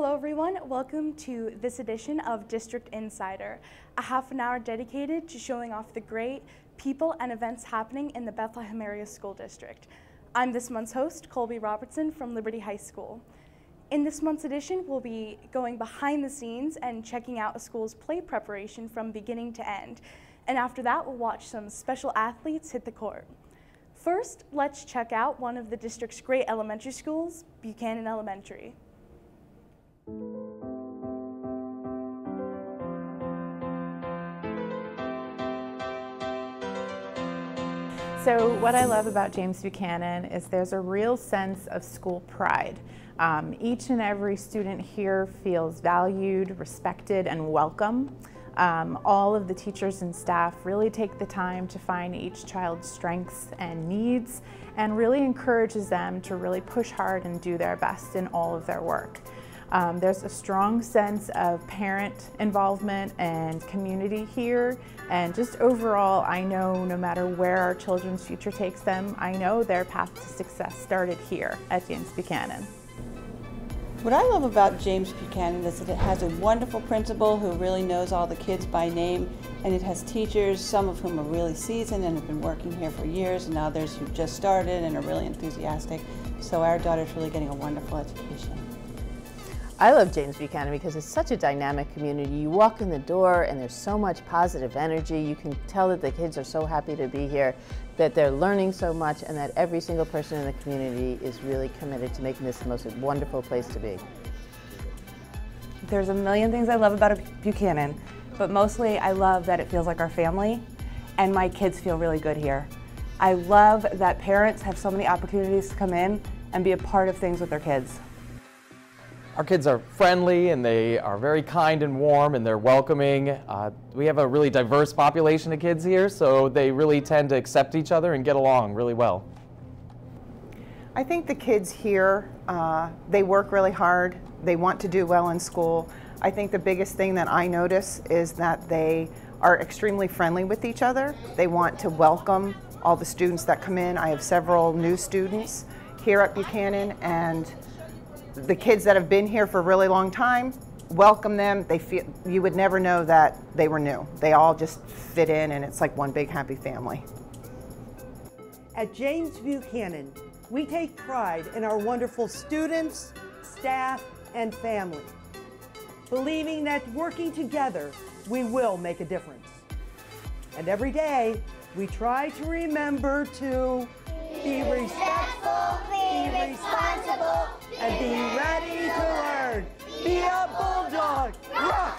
Hello everyone, welcome to this edition of District Insider, a half an hour dedicated to showing off the great people and events happening in the Bethlehem Area School District. I'm this month's host, Corey Robertson from Liberty High School. In this month's edition, we'll be going behind the scenes and checking out a school's play preparation from beginning to end. And after that, we'll watch some special athletes hit the court. First, let's check out one of the district's great elementary schools, Buchanan Elementary. So what I love about James Buchanan is there's a real sense of school pride. Each and every student here feels valued, respected, and welcome. All of the teachers and staff really take the time to find each child's strengths and needs and really encourages them to really push hard and do their best in all of their work. There's a strong sense of parent involvement and community here, and just overall, I know no matter where our children's future takes them, I know their path to success started here at James Buchanan. What I love about James Buchanan is that it has a wonderful principal who really knows all the kids by name, and it has teachers, some of whom are really seasoned and have been working here for years, and others who've just started and are really enthusiastic. So our daughter's really getting a wonderful education. I love James Buchanan because it's such a dynamic community. You walk in the door and there's so much positive energy. You can tell that the kids are so happy to be here, that they're learning so much, and that every single person in the community is really committed to making this the most wonderful place to be. There's a million things I love about Buchanan, but mostly I love that it feels like our family, and my kids feel really good here. I love that parents have so many opportunities to come in and be a part of things with their kids. Our kids are friendly, and they are very kind and warm, and they're welcoming. We have a really diverse population of kids here, so they really tend to accept each other and get along really well. I think the kids here, they work really hard. They want to do well in school. I think the biggest thing that I notice is that they are extremely friendly with each other. They want to welcome all the students that come in. I have several new students here at Buchanan, and the kids that have been here for a really long time, welcome them. They feel, you would never know that they were new. They all just fit in, and it's like one big happy family. At James Buchanan, we take pride in our wonderful students, staff, and family, believing that working together, we will make a difference. And every day, we try to remember to be respectful, be responsible, and be ready to learn. Be a bulldog. Rock!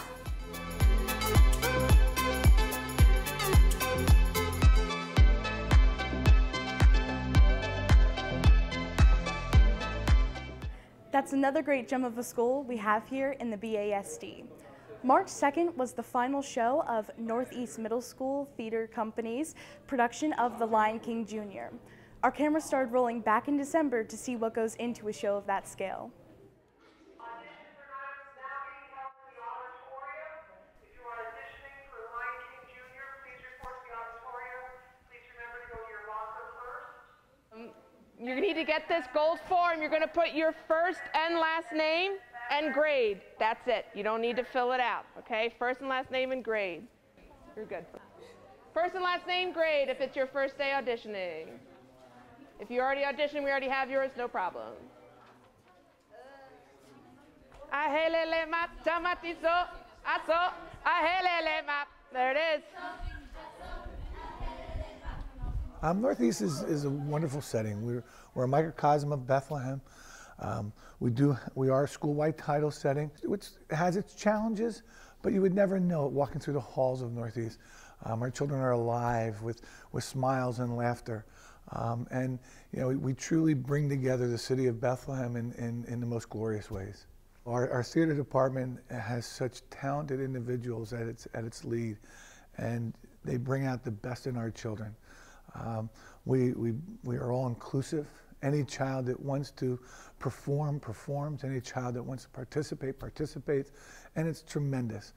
That's another great gem of a school we have here in the BASD. March 2nd was the final show of Northeast Middle School Theater Company's production of The Lion King Jr. Our camera started rolling back in December to see what goes into a show of that scale. You're going to need to get this gold form. You're going to put your first and last name and grade. That's it. You don't need to fill it out, okay? First and last name and grade. You're good. First and last name, grade, if it's your first day auditioning. If you already auditioned, we already have yours, no problem. There it is. Northeast is a wonderful setting. We're a microcosm of Bethlehem. We are a school-wide title setting, which has its challenges, but you would never know it walking through the halls of Northeast. Our children are alive with smiles and laughter. And you know, we truly bring together the city of Bethlehem in the most glorious ways. Our theater department has such talented individuals at its lead, and they bring out the best in our children. We are all inclusive. Any child that wants to perform, performs. Any child that wants to participate, participates. And it's tremendous.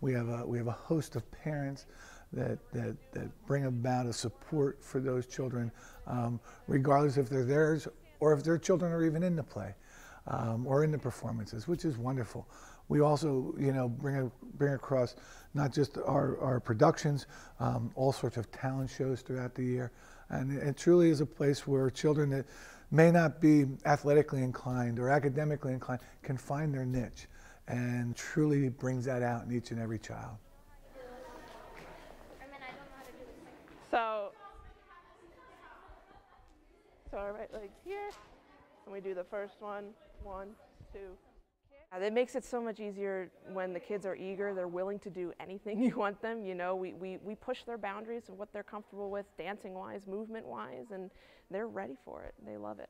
We have a host of parents that bring about a support for those children, regardless if they're theirs or if their children are even in the play. or in the performances, which is wonderful. We also, you know, bring across not just our productions, all sorts of talent shows throughout the year. And it truly is a place where children that may not be athletically inclined or academically inclined can find their niche, and truly brings that out in each and every child. So our right leg's here, and we do the first one, one, two. It makes it so much easier when the kids are eager. They're willing to do anything you want them. You know, we push their boundaries of what they're comfortable with, dancing-wise, movement-wise, and they're ready for it. They love it.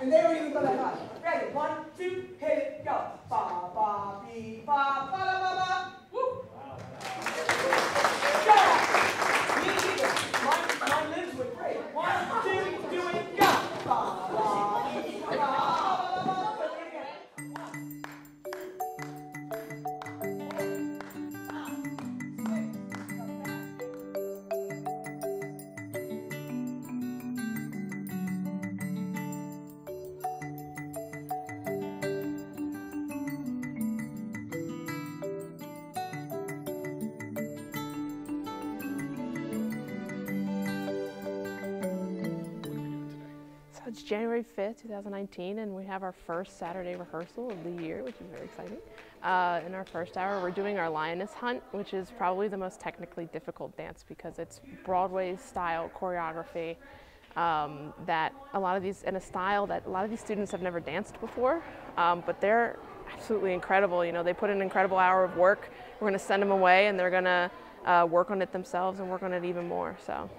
And they were even going to hide. Ready? One, two, hit it, go. Ba ba be ba ba da ba ba. Woo! Wow. Go! Me either. My limbs were great. One, two, do it, go. Ba ba be ba ba. It's January 5th, 2019, and we have our first Saturday rehearsal of the year, which is very exciting. In our first hour, we're doing our lioness hunt, which is probably the most technically difficult dance because it's Broadway-style choreography that a lot of these, in a style that a lot of these students have never danced before, but they're absolutely incredible. You know, they put in an incredible hour of work. We're going to send them away, and they're going to work on it themselves and work on it even more. So.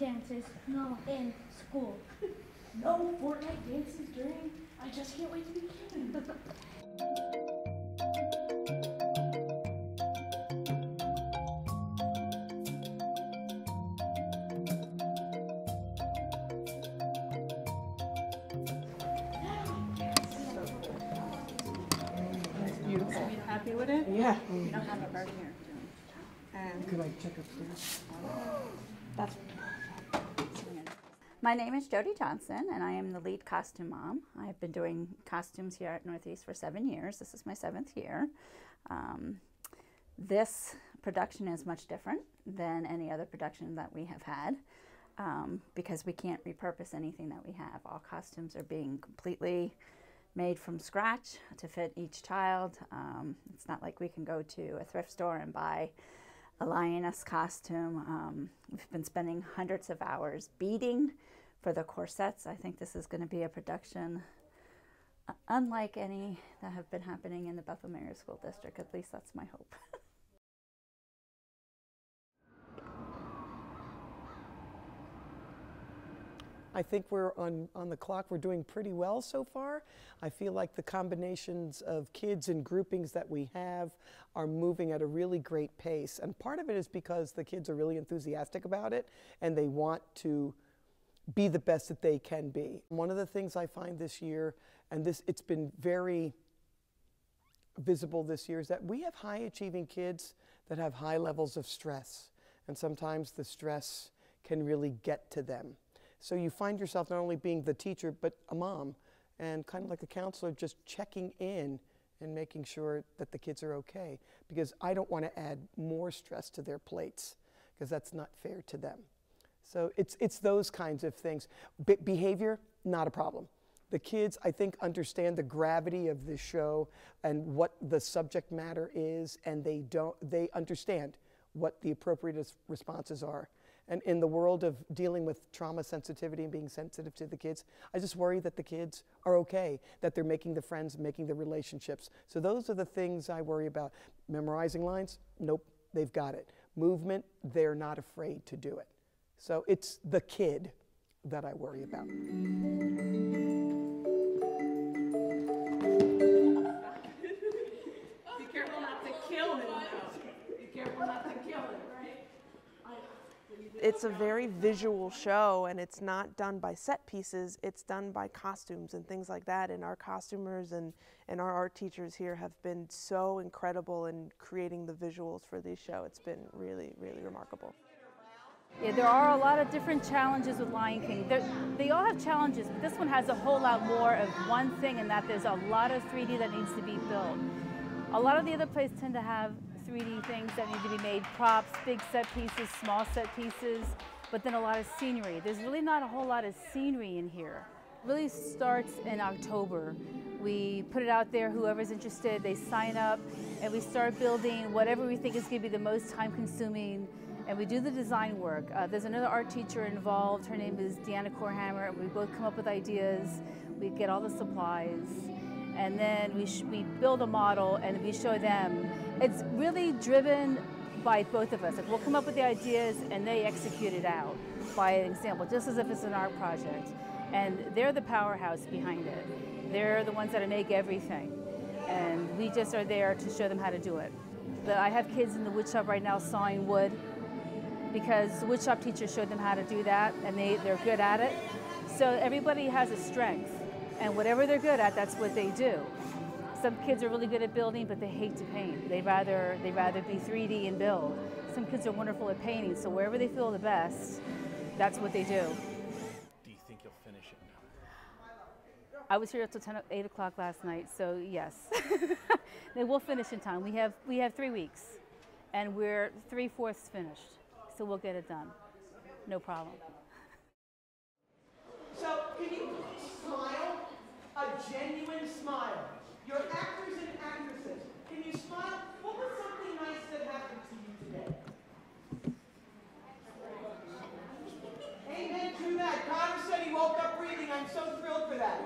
Dances, no, in school. No Fortnite dances during, I just can't wait to be kidding. That's beautiful. Are you happy with it? Yeah. We don't have a bird here. Could I check upstairs? That's My name is Jody Johnson, and I am the lead costume mom. I've been doing costumes here at Northeast for 7 years. This is my 7th year. This production is much different than any other production that we have had because we can't repurpose anything that we have. All costumes are being completely made from scratch to fit each child. It's not like we can go to a thrift store and buy a lioness costume. We've been spending hundreds of hours beading for the corsets. I think this is going to be a production unlike any that have been happening in the Bethlehem Area School District. At least that's my hope. I think we're on the clock. We're doing pretty well so far. I feel like the combinations of kids and groupings that we have are moving at a really great pace. And part of it is because the kids are really enthusiastic about it and they want to be the best that they can be. One of the things I find this year, and it's been very visible this year, is that we have high achieving kids that have high levels of stress. And sometimes the stress can really get to them. So you find yourself not only being the teacher, but a mom, and kind of like a counselor, just checking in and making sure that the kids are okay. Because I don't want to add more stress to their plates, because that's not fair to them. So it's those kinds of things. Behavior, not a problem. The kids, I think, understand the gravity of the show and what the subject matter is, and they understand what the appropriate responses are. And in the world of dealing with trauma sensitivity and being sensitive to the kids, I just worry that the kids are okay, that they're making the friends, making the relationships. So those are the things I worry about. Memorizing lines, nope, they've got it. Movement, they're not afraid to do it. So it's the kid that I worry about. It's a very visual show, and it's not done by set pieces, it's done by costumes and things like that, and our costumers and our art teachers here have been so incredible in creating the visuals for this show. It's been really, really remarkable. Yeah, there are a lot of different challenges with Lion King. They all have challenges, but this one has a whole lot more of one thing, and that there's a lot of 3D that needs to be built. A lot of the other plays tend to have 3D things that need to be made, props, big set pieces, small set pieces, but then a lot of scenery. There's really not a whole lot of scenery in here. It really starts in October. We put it out there, whoever's interested, they sign up, and we start building whatever we think is going to be the most time-consuming, and we do the design work. There's another art teacher involved, her name is Deanna Korhammer, and we both come up with ideas, we get all the supplies, and then we build a model and we show them. It's really driven by both of us. Like, we'll come up with the ideas and they execute it out by an example, just as if it's an art project. And they're the powerhouse behind it. They're the ones that make everything. And we just are there to show them how to do it. I have kids in the woodshop right now sawing wood because the woodshop teacher showed them how to do that, and they're good at it. So everybody has a strength. And whatever they're good at, that's what they do. Some kids are really good at building, but they hate to paint. They'd rather be 3D and build. Some kids are wonderful at painting, so wherever they feel the best, that's what they do. Do you think you'll finish it now? I was here until 8 o'clock last night, so yes. We'll finish in time. We have 3 weeks, and we're 3/4 finished, so we'll get it done. No problem. So can you smile? A genuine smile. Your actors and actresses, can you smile? What was something nice that happened to you today? Amen to that. Connor said he woke up breathing. I'm so thrilled for that.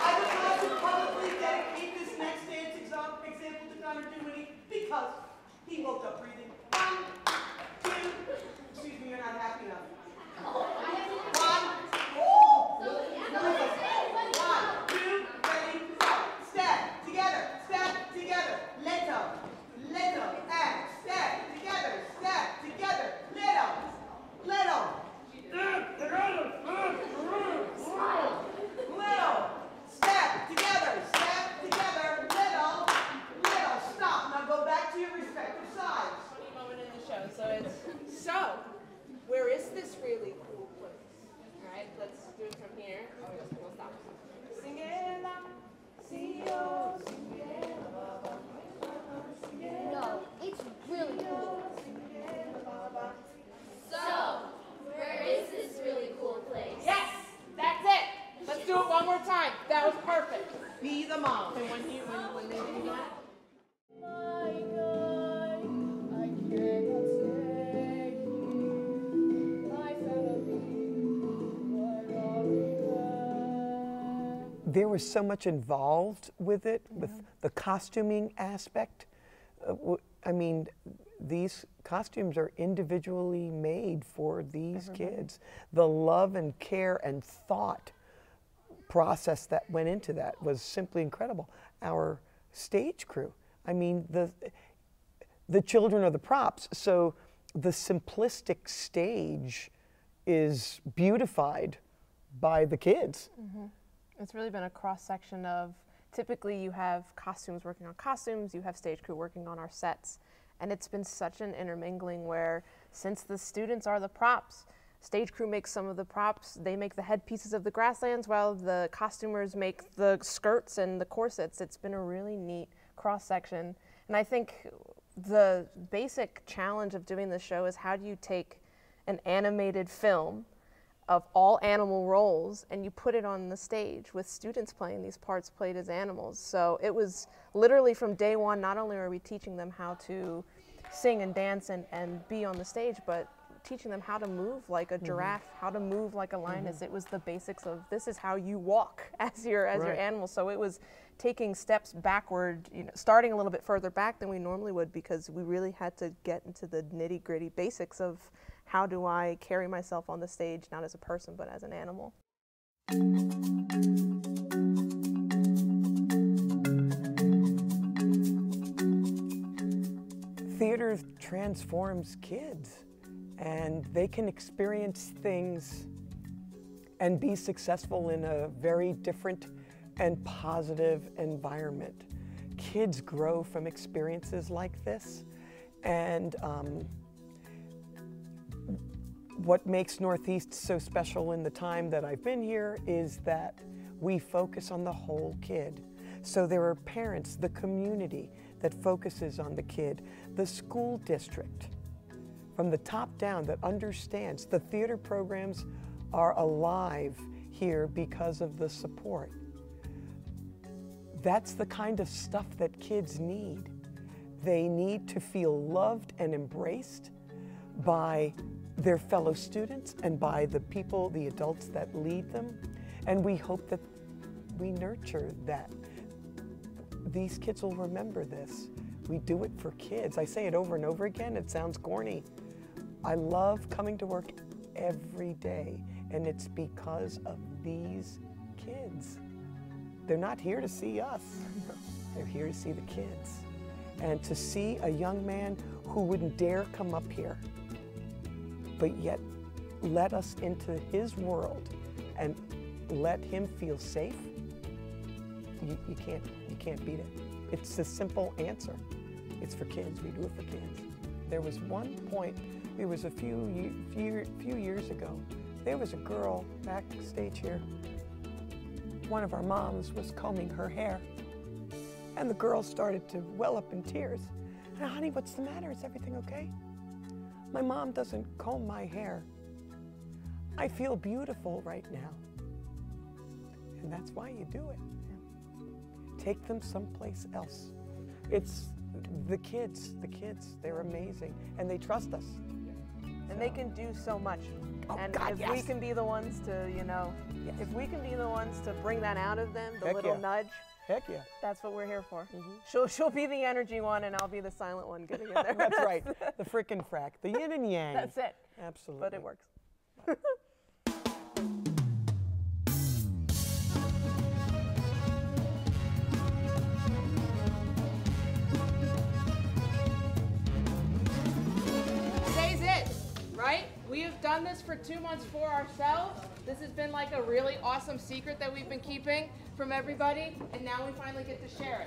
I would like to publicly dedicate this next day as example to Connor Dinwiddie because he woke up breathing. 1, 2, excuse me, you're not happy enough. 1, 2, 3, 4. Step together, little, and step together, little, step together, little. Stop. Now go back to your respective sides. Funny moment in the show, so where is this really cool place? Alright, let's do it from here. Oh, we'll stop. Singela, Sio, Singela. No, it's really cool. So, where is this really cool place? Yes! That's it! Let's do it one more time. That was perfect. Be the mom. So when they do that. My God, I can't. There was so much involved with it, with the costuming aspect. I mean, these costumes are individually made for these kids. The love and care and thought process that went into that was simply incredible. Our stage crew, I mean, the children are the props, so the simplistic stage is beautified by the kids. It's really been a cross-section of, typically you have costumes working on costumes, you have stage crew working on our sets, and it's been such an intermingling where, since the students are the props, stage crew makes some of the props, they make the headpieces of the grasslands, while the costumers make the skirts and the corsets. It's been a really neat cross-section. And I think the basic challenge of doing this show is, how do you take an animated film of all animal roles and you put it on the stage with students playing these parts played as animals. So it was literally from day one, not only are we teaching them how to sing and dance and be on the stage, but teaching them how to move like a giraffe, how to move like a lioness. It was the basics of, this is how you walk as your animal. So it was taking steps backward, you know, starting a little bit further back than we normally would, because we really had to get into the nitty-gritty basics of, how do I carry myself on the stage, not as a person, but as an animal? Theater transforms kids, and they can experience things and be successful in a very different and positive environment. Kids grow from experiences like this, and what makes Northeast so special in the time that I've been here is that we focus on the whole kid. So there are parents, the community that focuses on the kid, the school district from the top down that understands. The theater programs are alive here because of the support. That's the kind of stuff that kids need. They need to feel loved and embraced by their fellow students and by the people, the adults that lead them. And we hope that we nurture that. These kids will remember this. We do it for kids. I say it over and over again. It sounds corny. I love coming to work every day, and it's because of these kids. They're not here to see us. They're here to see the kids. And to see a young man who wouldn't dare come up here, but yet let us into his world and let him feel safe, you can't beat it. It's a simple answer. It's for kids. We do it for kids. There was one point, it was a few years ago, there was a girl backstage here. One of our moms was combing her hair, and the girl started to well up in tears. And, honey, what's the matter? Is everything okay? My mom doesn't comb my hair. I feel beautiful right now. And that's why you do it. Take them someplace else. It's the kids, they're amazing, and they trust us. And they can do so much. Oh, and God, if we can be the ones to, you know, if we can be the ones to bring that out of them, the little nudge. Heck yeah. That's what we're here for. She'll be the energy one, and I'll be the silent one getting in there. That's right. The frickin' frack. The yin and yang. That's it. Absolutely. But it works. Today's it, right? We have done this for 2 months for ourselves. This has been like a really awesome secret that we've been keeping from everybody, and now we finally get to share it.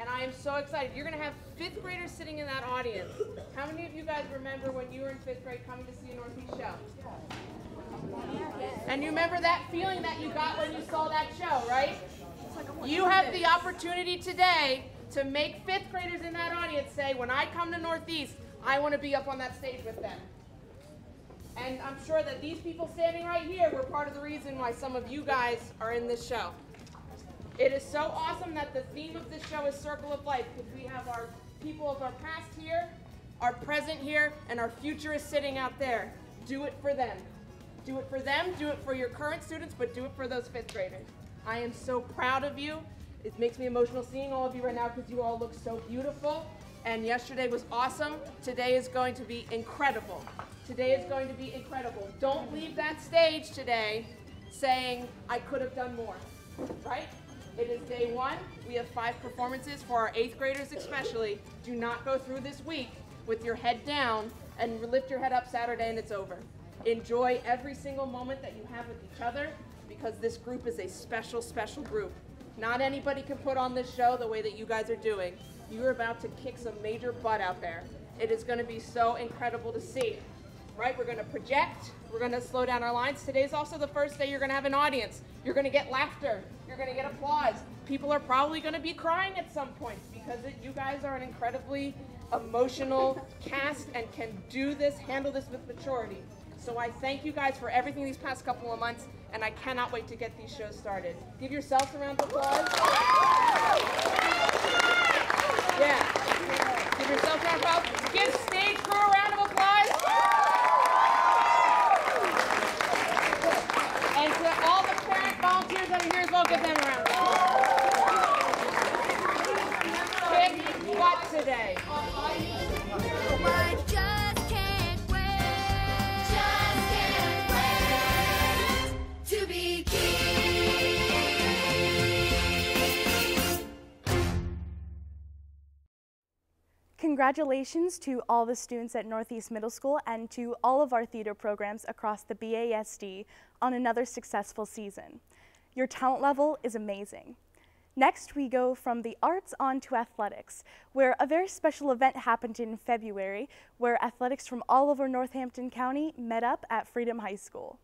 And I am so excited. You're gonna have fifth graders sitting in that audience. How many of you guys remember when you were in fifth grade coming to see a Northeast show? And you remember that feeling that you got when you saw that show, right? You have the opportunity today to make fifth graders in that audience say, when I come to Northeast, I wanna be up on that stage with them. And I'm sure that these people standing right here were part of the reason why some of you guys are in this show. It is so awesome that the theme of this show is Circle of Life, because we have our people of our past here, our present here, and our future is sitting out there. Do it for them. Do it for them, do it for your current students, but do it for those fifth graders. I am so proud of you. It makes me emotional seeing all of you right now because you all look so beautiful. and yesterday was awesome. Today is going to be incredible. Today is going to be incredible. Don't leave that stage today saying, I could have done more, right? It is day one. We have 5 performances for our 8th graders especially. Do not go through this week with your head down and lift your head up Saturday and it's over. Enjoy every single moment that you have with each other because this group is a special, special group. Not anybody can put on this show the way that you guys are doing. You're about to kick some major butt out there. It is going to be so incredible to see. Right? We're going to project. We're going to slow down our lines. Today's also the first day you're going to have an audience. You're going to get laughter. You're going to get applause. People are probably going to be crying at some point because you guys are an incredibly emotional cast and can do this, handle this with maturity. So I thank you guys for everything these past couple of months, and I cannot wait to get these shows started. Give yourselves a round of applause. Yeah. Give yourselves a round of applause. Give stage crew a round of applause. And to all the parent volunteers that are here as well, give them a round of applause. Big what today? Congratulations to all the students at Northeast Middle School and to all of our theater programs across the BASD on another successful season. Your talent level is amazing. Next, we go from the arts on to athletics, where a very special event happened in February, where athletics from all over Northampton County met up at Freedom High School.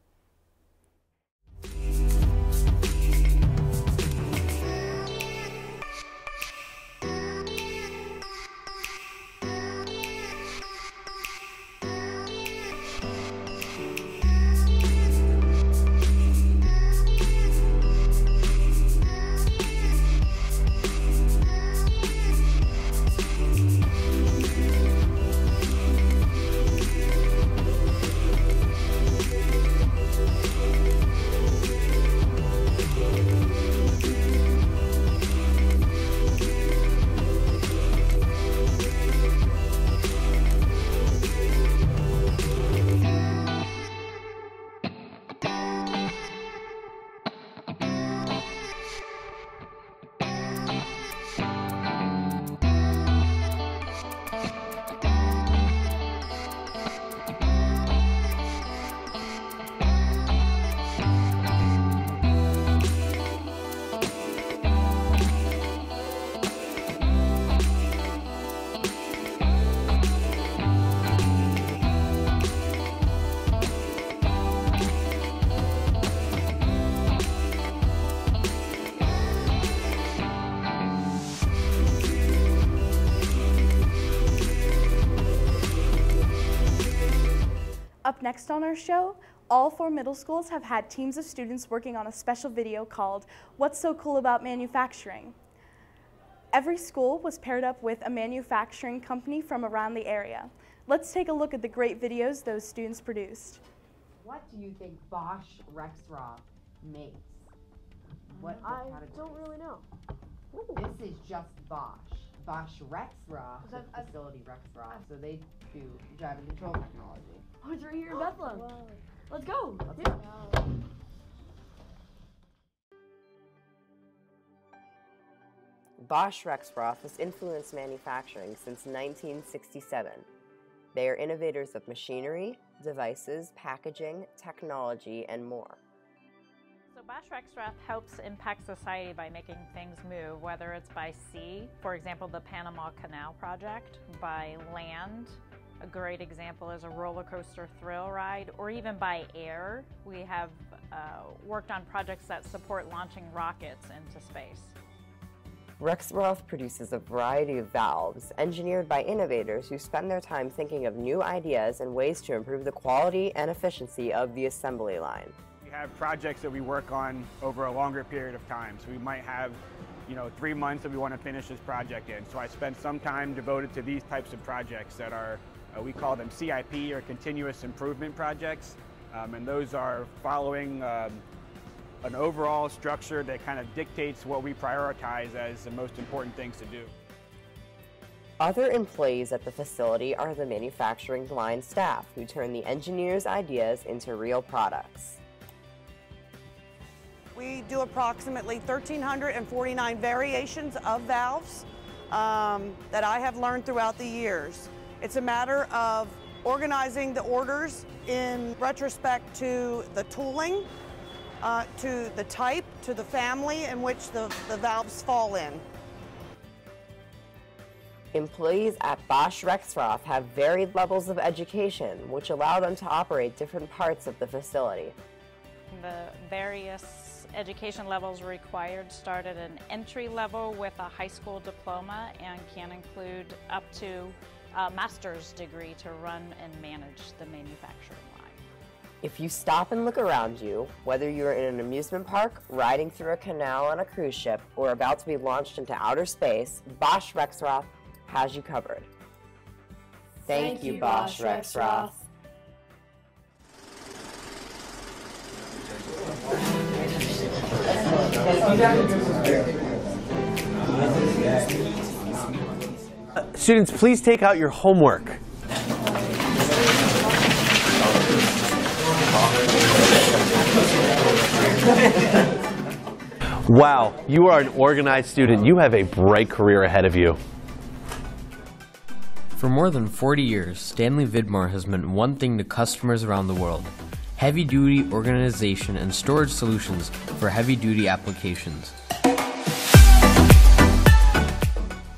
Next on our show, all 4 middle schools have had teams of students working on a special video called What's So Cool About Manufacturing? Every school was paired up with a manufacturing company from around the area. Let's take a look at the great videos those students produced. What do you think Bosch Rexroth makes? What I don't really know. Ooh. This is just Bosch. Bosch Rexroth, facility Rexroth, so they do drive and control technology. Oh, it's right here in Bethlehem. Whoa. Let's go. Let's go. Bosch Rexroth has influenced manufacturing since 1967. They are innovators of machinery, devices, packaging, technology, and more. Bosch Rexroth helps impact society by making things move, whether it's by sea, for example, the Panama Canal project, by land, a great example is a roller coaster thrill ride, or even by air. We have worked on projects that support launching rockets into space. Rexroth produces a variety of valves engineered by innovators who spend their time thinking of new ideas and ways to improve the quality and efficiency of the assembly line. We have projects that we work on over a longer period of time. So we might have, 3 months that we want to finish this project in. So I spend some time devoted to these types of projects that are, we call them CIP or continuous improvement projects. And those are following an overall structure that kind of dictates what we prioritize as the most important things to do. Other employees at the facility are the manufacturing line staff, who turn the engineers' ideas into real products. We do approximately 1,349 variations of valves that I have learned throughout the years. It's a matter of organizing the orders in retrospect to the tooling, to the type, to the family in which the valves fall in. Employees at Bosch Rexroth have varied levels of education, which allow them to operate different parts of the facility. The various education levels required start at an entry level with a high school diploma and can include up to a master's degree to run and manage the manufacturing line. If you stop and look around you, whether you are in an amusement park, riding through a canal on a cruise ship, or about to be launched into outer space, Bosch Rexroth has you covered. Thank you, Bosch Rexroth. Students, please take out your homework. Wow, you are an organized student. You have a bright career ahead of you. For more than 40 years, Stanley Vidmar has meant one thing to customers around the world: heavy-duty organization and storage solutions for heavy-duty applications.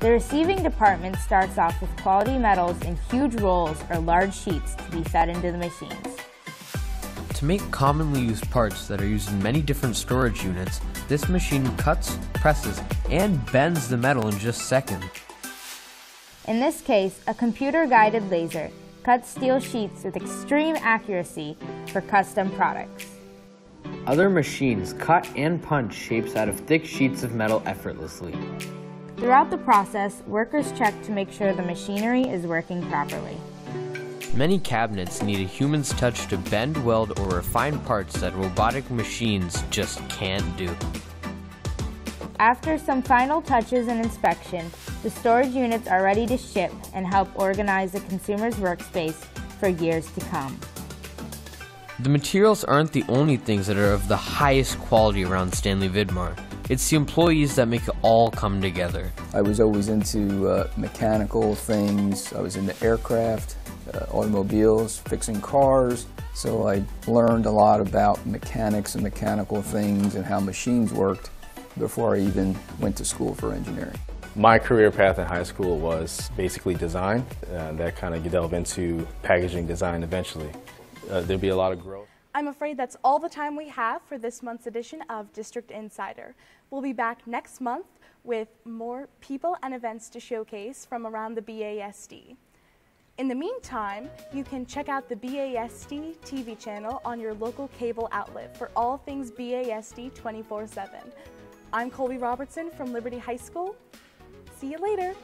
The receiving department starts off with quality metals in huge rolls or large sheets to be fed into the machines. To make commonly used parts that are used in many different storage units, this machine cuts, presses, and bends the metal in just seconds. In this case, a computer-guided laser cuts steel sheets with extreme accuracy for custom products. Other machines cut and punch shapes out of thick sheets of metal effortlessly. Throughout the process, workers check to make sure the machinery is working properly. Many cabinets need a human's touch to bend, weld, or refine parts that robotic machines just can't do. After some final touches and inspection, the storage units are ready to ship and help organize the consumer's workspace for years to come. The materials aren't the only things that are of the highest quality around Stanley Vidmar. It's the employees that make it all come together. I was always into mechanical things. I was into aircraft, automobiles, fixing cars. So I learned a lot about mechanics and mechanical things and how machines worked before I even went to school for engineering. My career path in high school was basically design. That kind of delved into packaging design eventually. There'd be a lot of growth. I'm afraid that's all the time we have for this month's edition of District Insider. We'll be back next month with more people and events to showcase from around the BASD. In the meantime, you can check out the BASD TV channel on your local cable outlet for all things BASD 24/7. I'm Colby Robertson from Liberty High School. See you later.